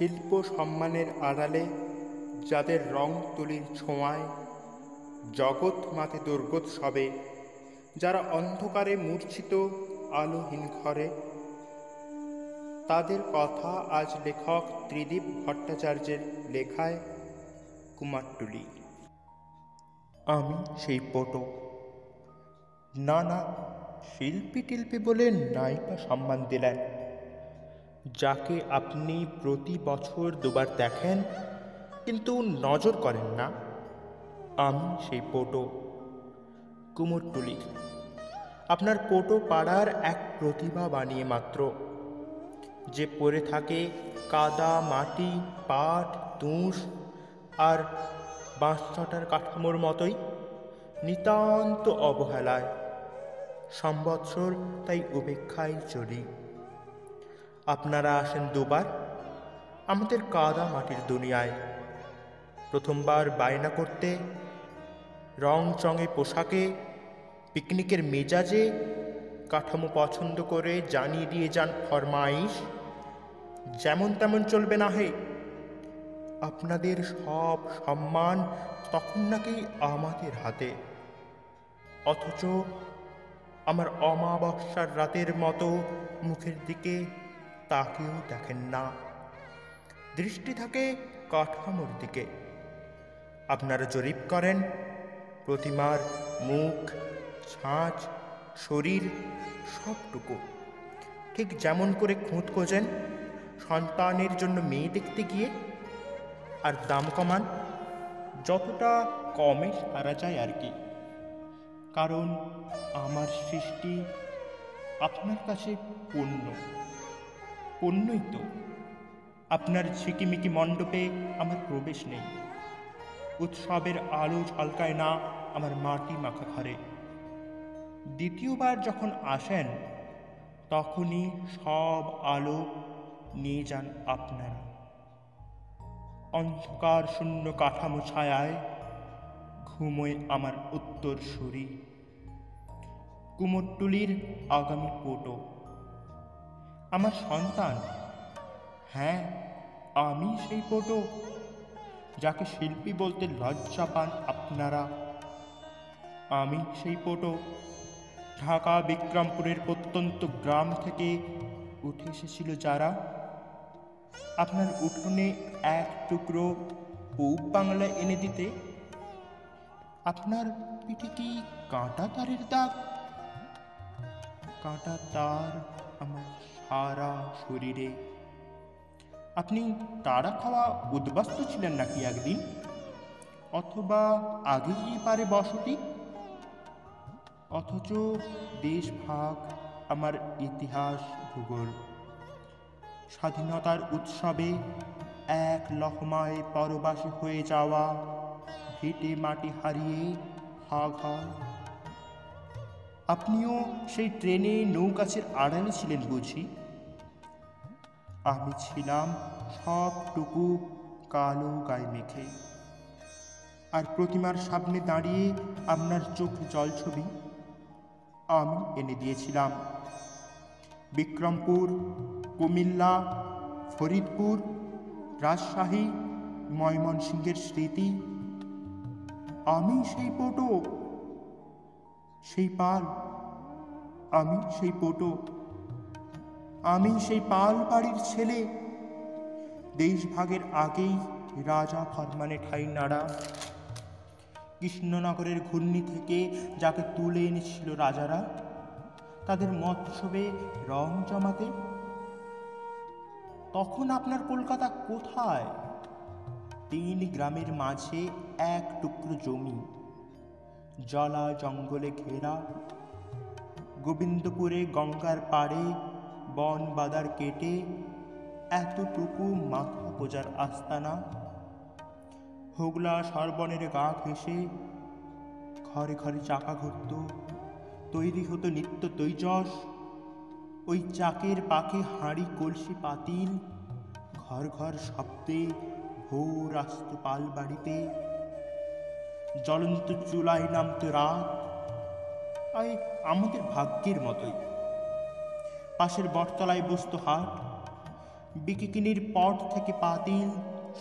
শিল্প সম্মানের আড়ালে যাদের রং তুলির ছোঁয়ায় জগৎ মাতে দুর্গোৎসবে যারা অন্ধকারে মূর্ছিত আলোহীন ঘরে তাদের কথা আজ লেখক ত্রিদীপ ভট্টাচার্যের লেখায় কুমারটুলি। আমি সেই পটক, না না শিল্পী টিল্পি বলে নায়িকা সম্মান দিলেন, যাকে আপনি প্রতি বছর দুবার দেখেন কিন্তু নজর করেন না। আমি সেই পোটো কুমারটুলির, আপনার পোটো পাড়ার এক প্রতিভা বানিয়ে মাত্র, যে পড়ে থাকে কাদা মাটি পাট তুষ আর বাঁশছটার কাঠামোর মতোই নিতান্ত অবহেলায়, সম্বৎসর তাই উপেক্ষায় চলি। আপনারা আসেন দুবার আমাদের কাদা মাটির দুনিয়ায়, প্রথমবার বায়না করতে রং চঙে পোশাকে পিকনিকের মেজাজে, কাঠামো পছন্দ করে জানিয়ে দিয়ে যান ফরমাইশ, যেমন তেমন চলবে না হে। আপনাদের সব সম্মান তখন নাকি আমাদের হাতে, অথচ আমার অমাবস্যার রাতের মতো মুখের দিকে তাকেও দেখেন না, দৃষ্টি থাকে কাঠামোর দিকে। আপনারা জরিপ করেন প্রতিমার মুখ ছাঁচ শরীর সবটুকু, ঠিক যেমন করে খুঁত খোঁজেন সন্তানের জন্য মেয়ে দেখতে গিয়ে, আর দাম কমান যতটা কমে সারা যায় আর কি। কারণ আমার সৃষ্টি আপনার কাছে পণ্য, পণ্যই তো। আপনার ঝিকিমিকি মণ্ডপে আমার প্রবেশ নেই, উৎসবের আলো ঝলকায় না আমার মাটি মাখা ঘরে। দ্বিতীয়বার যখন আসেন তখনই সব আলো নিয়ে যান আপনারা, অন্ধকার শূন্য কাঠামো ছায়ায় ঘুমোয় আমার উত্তরসূরি। কুমারটুলির আগামী পোটো আমার সন্তান, হ্যাঁ আমি সেই পোটো যাকে শিল্পী বলতে লজ্জা পান আপনারা। আমি সেই পোটো ঢাকা বিক্রমপুরের প্রত্যন্ত গ্রাম থেকে উঠে এসেছিল যারা, আপনার উঠোনে এক টুকরো পূব বাংলা এনে দিতে। আপনার পিঠে কি কাঁটা তারের দাগ, কাঁটা তার আমার সারা শরীরে। আপনি তারা খাওয়া উদ্বাস্ত ছিলেন নাকি একদিন, অথবা আগে গিয়ে পারে বসতি। অথচ দেশ ভাগ আমার ইতিহাস ভূগোল, স্বাধীনতার উৎসবে এক লহমায় পরবাসী হয়ে যাওয়া ভিটে মাটি হারিয়ে হাঘর। আপনিও সেই ট্রেনে নৌকাছের আড়ালে ছিলেন বুঝি। আমি ছিলাম সবটুকু কালো গায়ে মেখে, আর প্রতিমার সামনে দাঁড়িয়ে আপনার চোখে জল ছবি আমি এনে দিয়েছিলাম। বিক্রমপুর, কুমিল্লা, ফরিদপুর, রাজশাহী, ময়মনসিংহের স্মৃতি। আমি সেই পোটো, সেই পাল। আমি সেই পোটো, আমি সেই পাল বাড়ির ছেলে। দেশভাগের আগেই রাজা ফরমানে ঠাই নাড়া, কৃষ্ণনগরের ঘূর্ণি থেকে যাকে তুলে এনেছিল রাজারা তাদের মৎসবে রং জমাতে। তখন আপনার কলকাতা কোথায়, তিন গ্রামের মাঝে এক টুকরো জমি, জলা জঙ্গলে ঘেরা। গোবিন্দপুরে গঙ্গার পাড়ে বন বাদার কেটে এতটুকু মাথা গোজার আস্তানা। হোগলা সরবনের গা ঘেঁষে ঘরে ঘরে চাকা ঘুরত, তৈরি হতো নিত্য তৈজস। ওই চাকের পাখে হাঁড়ি কলসি পাতিল ঘর ঘর শব্দে ভোর আসত পাল বাড়িতে। জ্বলন্ত চুলায় নামত রাত, আয় আমাদের ভাগ্যের মতোই। পাশের বটতলায় বসত হাট, বিকিকিনির পট থেকে পাতিল,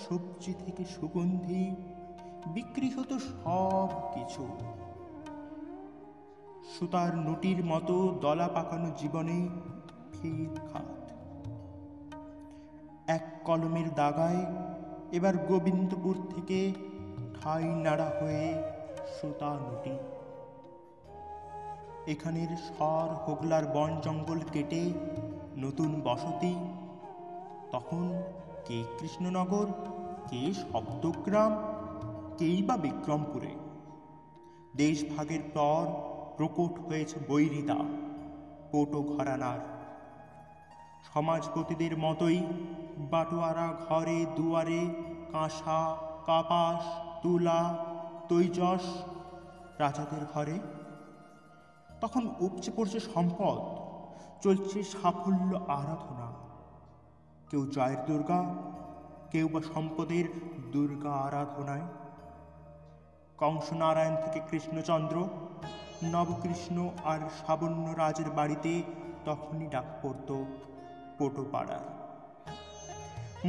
সবজি থেকে সুগন্ধি, বিক্রি হতো সব কিছু। সুতার নুটির মতো দলা পাকানো জীবনে ফের খাত। এক কলমের দাগায় এবার গোবিন্দপুর থেকে ঠাই নাড়া হয়ে সুতা নুটি। এখানের সর হোগলার বন জঙ্গল কেটে নতুন বসতি, তখন কে কৃষ্ণনগর, কে সপ্তগ্রাম, কেই বা বিক্রমপুরে। দেশভাগের পর প্রকট হয়েছে বৈরিতা পোটো ঘরানার। সমাজপতিদের মতোই বাটোয়ারা ঘরে দুয়ারে কাঁসা, কাপাস, তুলা, তৈজস। রাজাদের ঘরে তখন উপচে পড়ছে সম্পদ, চলছে সাফল্য আরাধনা। কেউ জয়ের দুর্গা, কেউ বা সম্পদের দুর্গা আরাধনায়। কংসনারায়ণ থেকে কৃষ্ণচন্দ্র, নবকৃষ্ণ আর সাবন্য রাজের বাড়িতে তখনই ডাক পড়ত পোটোপাড়ার।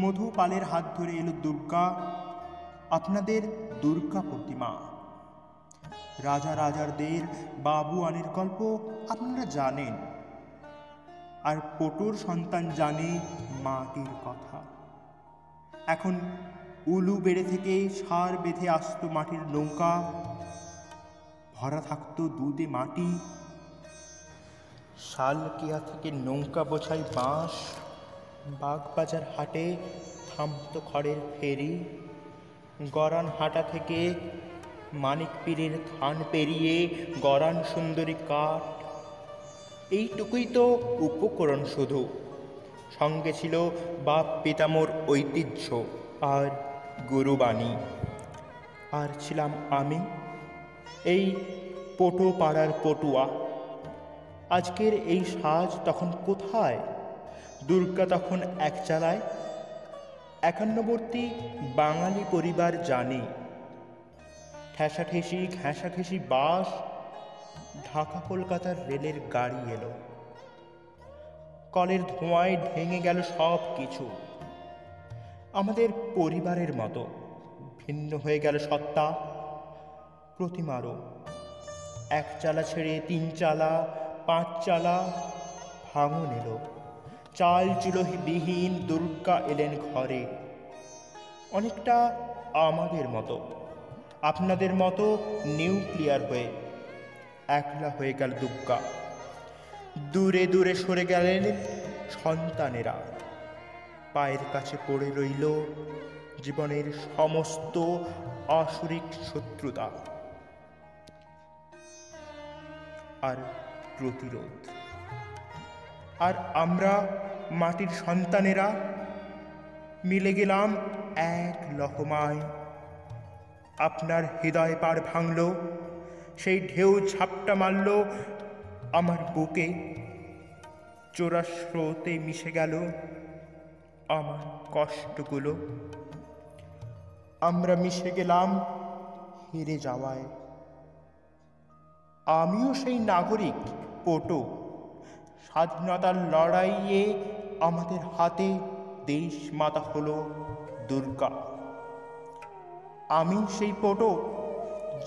মধু পালের হাত ধরে এলো দুর্গা, আপনাদের দুর্গা প্রতিমা। রাজা রাজারদের বাবু আনের গল্প আপনারা জানেন, আর পোটোর সন্তান জানে মাটির কথা। এখন উলু বেড়ে থেকে সার বেঁধে আসত মাটির নৌকা, ভরা থাকত দুধে মাটি। শালকিয়া থেকে নৌকা বোঝাই বাঁশ, বাগবাজার হাটে থামত খড়ের ফেরি। গরান হাটা থেকে মানিক পীরের থান পেরিয়ে গরান সুন্দরী কাঠ। এইটুকুই তো উপকরণ শুধু, সঙ্গে ছিল বাপ পিতামোর ঐতিহ্য আর গুরুবাণী। আর ছিলাম আমি, এই পোটো পাড়ার পটুয়া। আজকের এই সাজ তখন কোথায়? দুর্গা তখন এক চালায়। একান্নবর্তী বাঙালি পরিবার জানে, ঠেসাঠেসি ঘেঁষাঘেঁষি বাস। ঢাকা কলকাতার রেলের গাড়ি এলো, কলের ধোঁয়ায় ভেঙে গেল সব কিছু। আমাদের পরিবারের মতো ভিন্ন হয়ে গেল সত্তা। প্রতিমারও এক চালা ছেড়ে তিন চালা, পাঁচ চালা, ভাঙন এলো। চাল চুলোহীন দুর্গা এলেন ঘরে, অনেকটা আমাদের মতো, আপনাদের মতো, নিউক্লিয়ার হয়ে একলা হয়ে গেল দুর্গা। দূরে দূরে সরে গেলেন সন্তানেরা, পায়ের কাছে পড়ে রইল জীবনের সমস্ত আসরিক শত্রুতা আর প্রতিরোধ। আর আমরা মাটির সন্তানেরা মিলে গেলাম এক লহমায়। আপনার হৃদয় পাড় ভাঙল, সেই ঢেউ ঝাপটা মারল আমার বুকে, চোরা স্রোতে মিশে গেল আমার কষ্টগুলো। আমরা মিশে গেলাম হেরে যাওয়ায়। আমিও সেই নাগরিক পোটো, স্বাধীনতার লড়াইয়ে আমাদের হাতে দেশ মাতা হলো দুর্গা। আমি সেই পোটো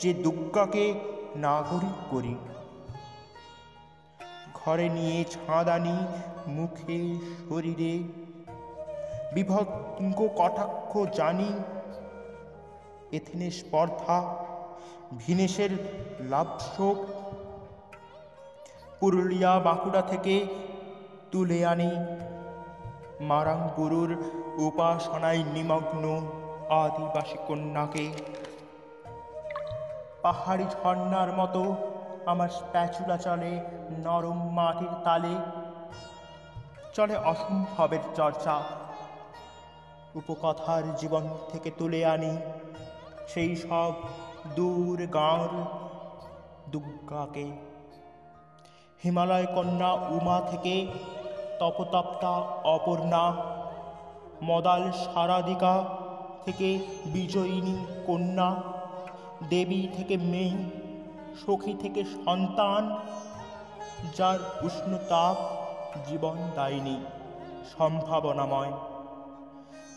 যে দুর্গাকে নাগরিক করি, ঘরে নিয়ে ছাঁদানি মুখে শরীরে, বিভৎস কটাক্ষ জানি। এথেনে স্পর্ধা, ভিনেশের লাভশোক। পুরুলিয়া বাঁকুড়া থেকে তুলে আনি মারাংপুরুর উপাসনায় নিমগ্ন আদিবাসী কন্যাকে। পাহাড়ি ঝর্ণার মতো আমার স্প্যাচুলা চলে নরম মাটির তালে, চলে অসম্ভবের চর্চা। উপকথার জীবন থেকে তুলে আনি সেই সব দূর গাঁর দুর্গাকে। হিমালয় কন্যা উমা থেকে তপতপ্তা অপর্ণা, মদাল সারাদিকা থেকে বিজয়িনী কন্যা, দেবী থেকে মেয়ে, সখী থেকে সন্তান, যার উষ্ণতাপ জীবন দায়িনী। সম্ভাবনাময়।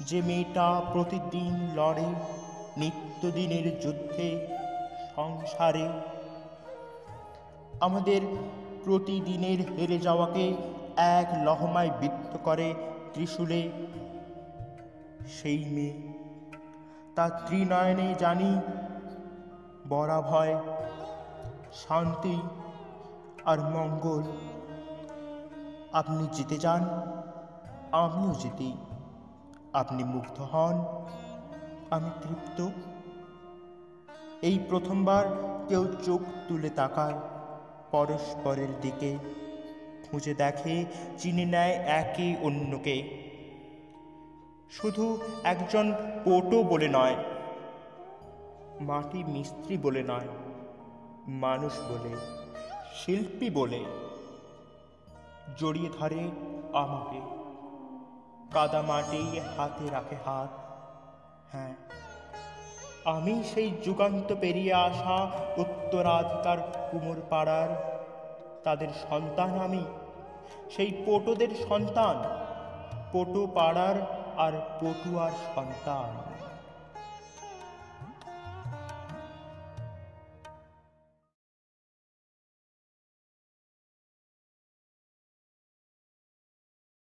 যে মেয়েটা প্রতিদিন লড়ে নিত্যদিনের যুদ্ধে সংসারে, আমাদের প্রতিদিনের হেরে যাওয়াকে এক লহমায় বিদ্ধ করে ত্রিশূলে, সেই মেয়ে তার ত্রিনয়নে জানি বরাভয়, শান্তি আর মঙ্গল। আপনি জিতে যান, আমিও জিতি। আপনি মুগ্ধ হন, আমি তৃপ্ত। এই প্রথমবার কেউ চোখ তুলে তাকায় পরস্পরের দিকে, খুঁজে দেখে, চিনে নেয় একে অন্যকে। শুধু একজন পটু বলে নয়, মাটি মিস্ত্রি বলে নয়, মানুষ বলে, শিল্পী বলে জড়িয়ে ধরে আমাকে। কাদা মাটি হাতে রাখে হাত। হ্যাঁ, আমি সেই যুগান্ত পেরিয়ে আসা উত্তরাধিকার কুমোর পাড়ার, তাদের সন্তান আমি, সেই পটুদের সন্তান, পটু পাড়ার আর পটুয়ার সন্তান।